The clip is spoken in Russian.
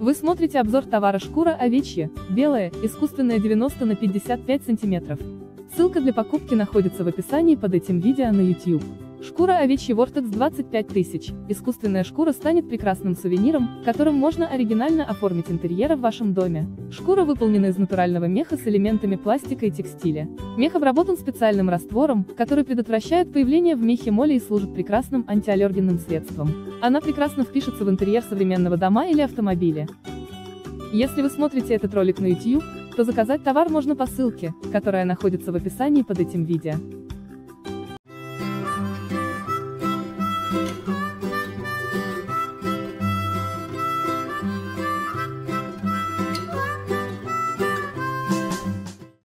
Вы смотрите обзор товара шкура овечья, белая, искусственная 90 на 55 см. Ссылка для покупки находится в описании под этим видео на YouTube. Шкура овечья Vortex 25 000. Искусственная шкура станет прекрасным сувениром, которым можно оригинально оформить интерьер в вашем доме. Шкура выполнена из натурального меха с элементами пластика и текстиля. Мех обработан специальным раствором, который предотвращает появление в мехе моли и служит прекрасным антиаллергенным средством. Она прекрасно впишется в интерьер современного дома или автомобиля. Если вы смотрите этот ролик на YouTube, то заказать товар можно по ссылке, которая находится в описании под этим видео.